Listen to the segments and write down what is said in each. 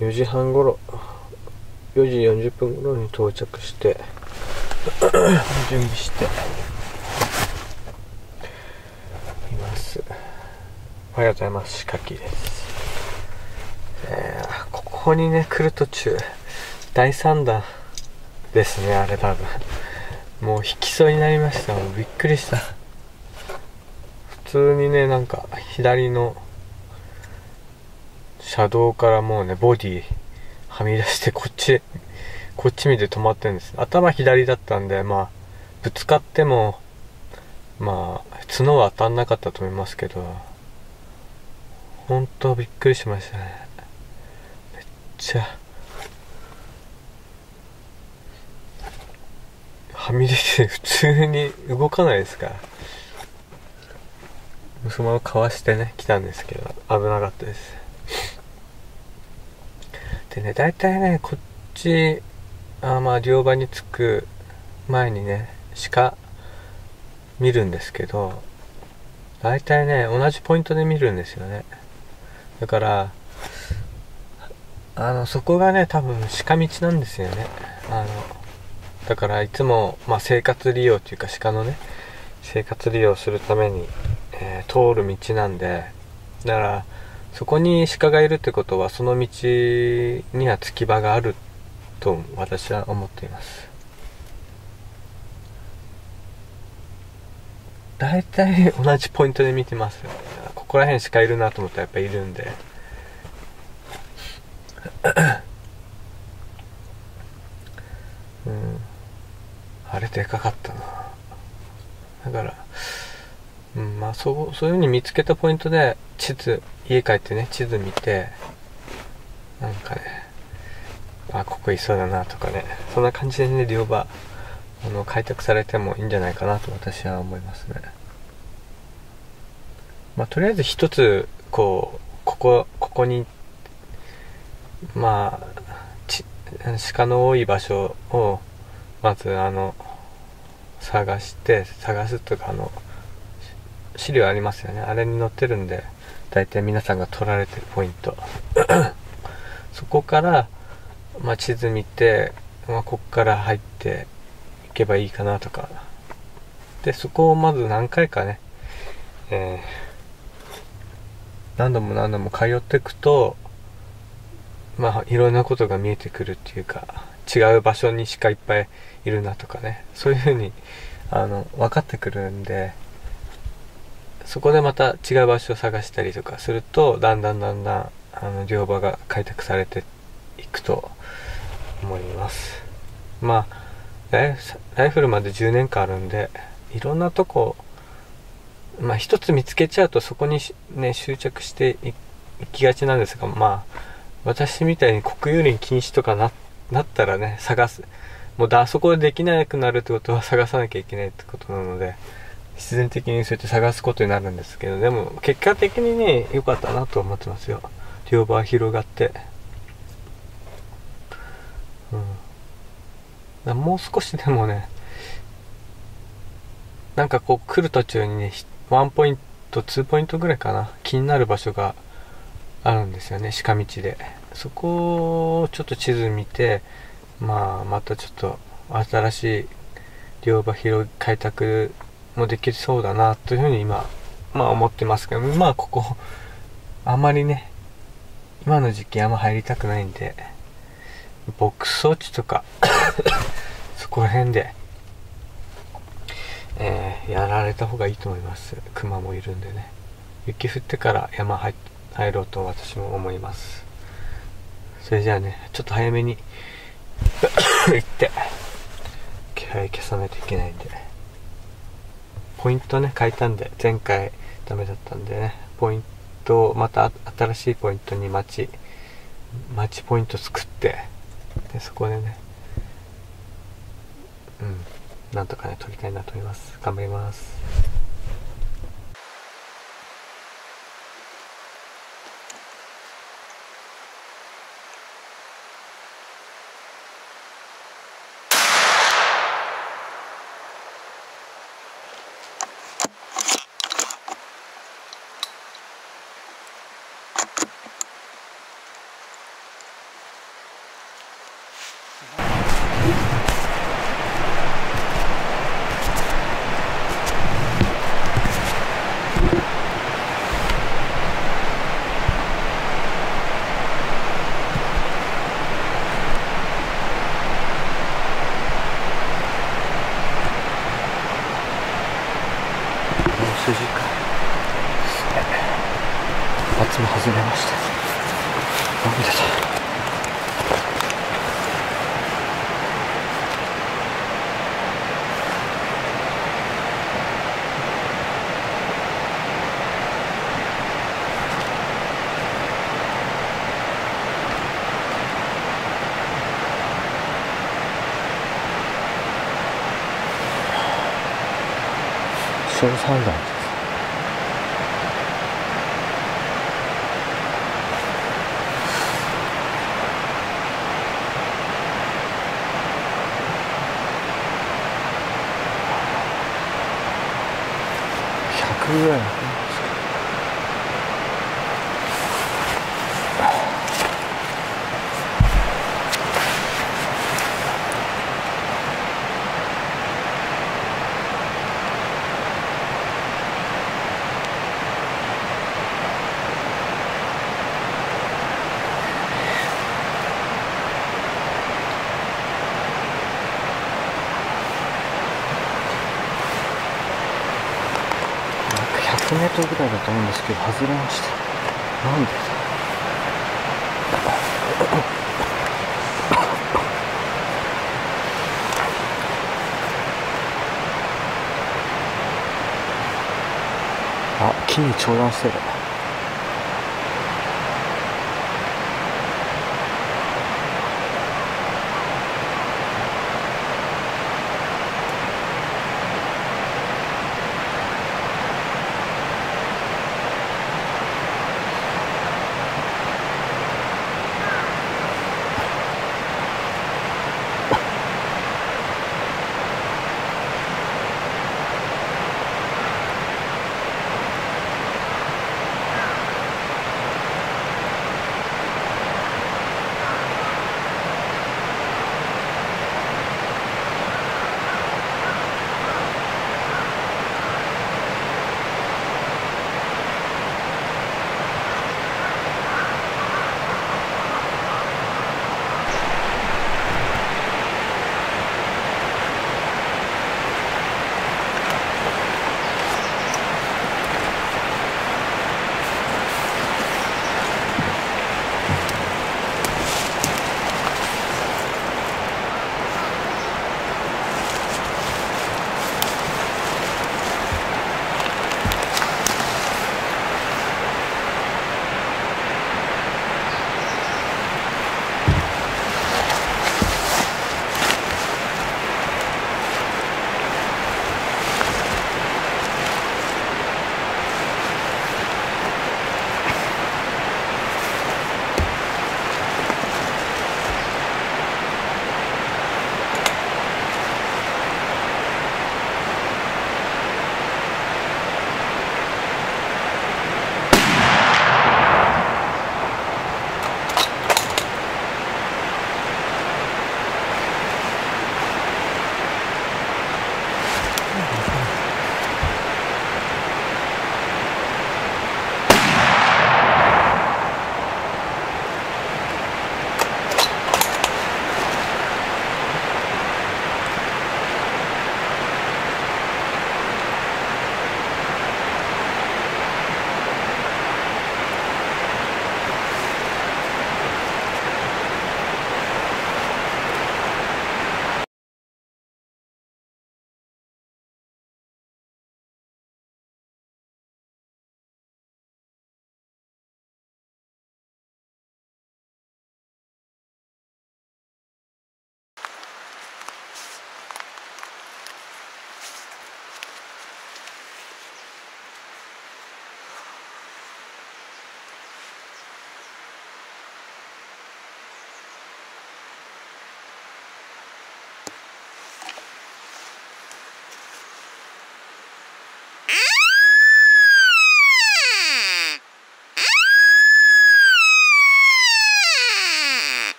4時半ごろ、4時40分ごろに到着して準備しています。おはようございます、シカキです。ここにね来る途中第3弾ですね。あれ多分もう引きそうになりました。もうびっくりした。普通にねなんか左の車道からもうねボディはみ出してこっち見て止まってるんです。頭左だったんで、まあぶつかってもまあ角は当たんなかったと思いますけど、ほんとびっくりしましたね。めっちゃはみ出て普通に動かないですから、そのままかわしてね来たんですけど危なかったです。でね、だいたいねこっちまあ両場に着く前にね鹿見るんですけど、だいたいね同じポイントで見るんですよね。だからそこがね多分鹿道なんですよね。だからいつも、まあ、生活利用というか鹿のね生活利用するために、通る道なんで、だからそこに鹿がいるってことはその道にはつき場があると私は思っています。だいたい同じポイントで見てますよね。ここら辺鹿いるなと思ったらやっぱいるんであれでかかったな。だから、まあそういう風に見つけたポイントで地図、家帰ってね地図見てなんかねここいそうだなとかね、そんな感じでね両場開拓されてもいいんじゃないかなと私は思いますね。まあとりあえず一つここにまあ鹿の多い場所をまず探すとか資料ありますよね。あれに載ってるんで大体皆さんが取られてるポイントそこから、まあ、地図見て、まあ、ここから入っていけばいいかなとかで、そこをまず何回かね、何度も通っていくとまあいろんなことが見えてくるっていうか、違う場所に鹿いっぱいいるなとかね、そういうふうに分かってくるんで、そこでまた違う場所を探したりとかするとだんだん両場が開拓されていくと思います。まあライフルまで10年間あるんで、いろんなとこまあ一つ見つけちゃうとそこにね執着していきがちなんですが、まあ私みたいに国有林禁止とか なったらね探す、もうあそこでできなくなるってことは探さなきゃいけないってことなので、必然的にそうやって探すことになるんですけど、でも結果的にね良かったなと思ってますよ。両場広がって、もう少しでもねなんかこう来る途中にね1ポイント2ポイントぐらいかな気になる場所があるんですよね、鹿道で。そこをちょっと地図見て、まあまたちょっと新しい両場広い開拓もできそうだなというふうに今まあ思ってますけど、まあここあんまりね今の時期あんま入りたくないんで牧草地とかそこら辺で、やられた方がいいと思います。熊もいるんでね、雪降ってから山入ろうと私も思います。それじゃあねちょっと早めに行って気配消さないといけないんで、ポイントね変えたんで、前回ダメだったんでねポイントをまた新しいポイントにマッチポイント作って、でそこでねなんとかね取りたいなと思います。頑張ります。時間。一発も外れました。なんでだ。小三段です。100ぐらいの。100メートルぐらいだと思うんですけど、外れました。なんでだ。あ、木に長弾してる。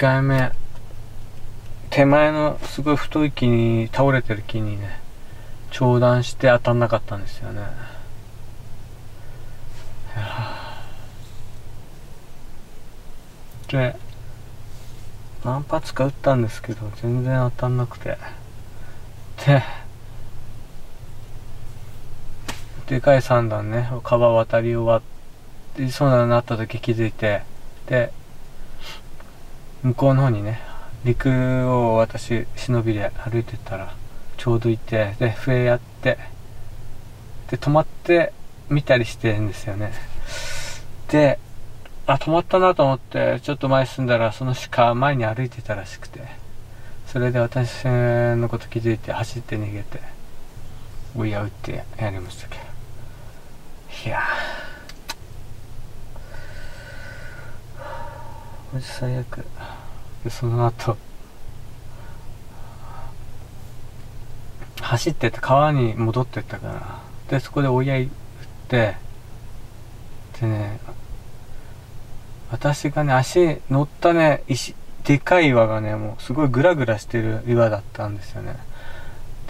回目手前のすごい太い木に倒れてる木にね長弾して当たんなかったんですよね。で何発か撃ったんですけど全然当たんなくて、でかい3段ね川渡り終わってそうだなった時気づいて、で向こうの方にね陸を私忍びで歩いてたらちょうどいて、で笛やってで止まって見たりしてるんですよね。であ止まったなと思ってちょっと前進んだらその鹿前に歩いてたらしくて、それで私のこと気づいて走って逃げて追い合うってやりましたけど、いやマジ最悪で、その後走ってって川に戻ってったから、でそこで追い合い打ってでね、私がね足乗ったね石でかい岩がねもうすごいグラグラしてる岩だったんですよね。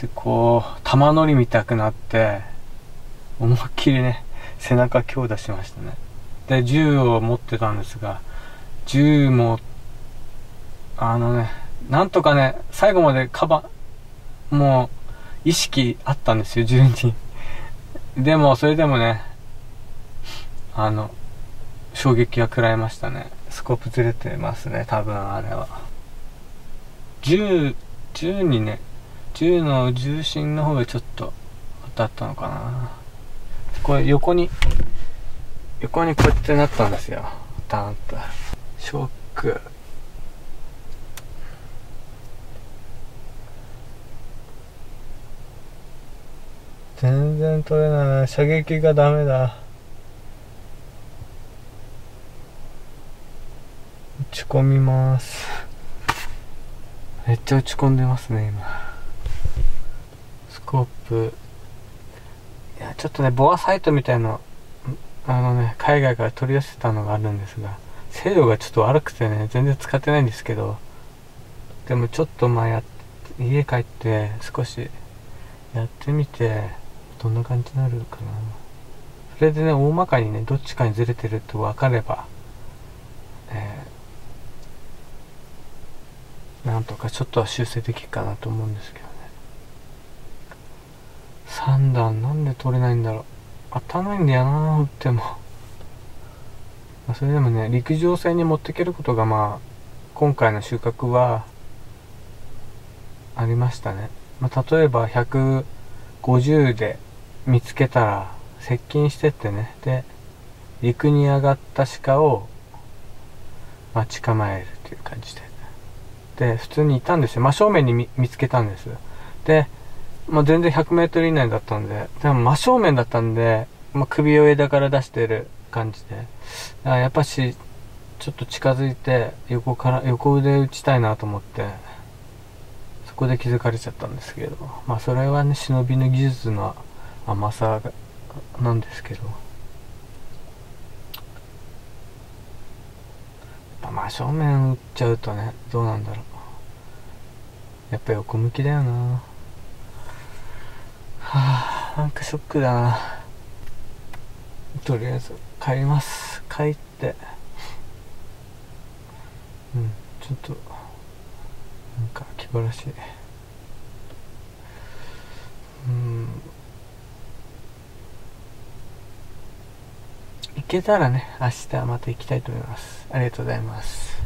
でこう玉乗りみたくなって思いっきりね背中強打しましたね。で銃を持ってたんですが銃もなんとかね最後までもう意識あったんですよ銃に。でもそれでもね衝撃は食らいましたね。スコープずれてますね多分あれは。銃にね銃の重心の方がちょっと当たったのかな。これ横にこうやってなったんですよダーンと。ショック。全然取れない射撃がダメだ。打ち込みます。めっちゃ打ち込んでますね今。スコープいやちょっとねボアサイトみたいな海外から取り寄せたのがあるんですが精度がちょっと悪くてね全然使ってないんですけど、でもちょっと家帰って少しやってみてどんな感じになるかな。それでね大まかにねどっちかにずれてると分かればなんとかちょっとは修正できるかなと思うんですけどね。3段なんで取れないんだろう。当たらないんだよな打っても。それでもね陸上戦に持っていけることが今回の収穫はありましたね。例えば150で見つけたら接近してってね、で陸に上がった鹿を待ち構えるっていう感じで。で普通にいたんですよ。真正面に見つけたんです。で、全然 100m 以内だったんで、でも真正面だったんで、首を枝から出してる感じで、やっぱしちょっと近づいて横腕打ちたいなと思ってそこで気づかれちゃったんですけど、それはね忍びの技術の甘さなんですけど、真正面打っちゃうとねどうなんだろう。やっぱ横向きだよな。なんかショックだな。とりあえず帰ります。帰ってちょっとなんか気晴らしい。行けたらね明日また行きたいと思います。ありがとうございます。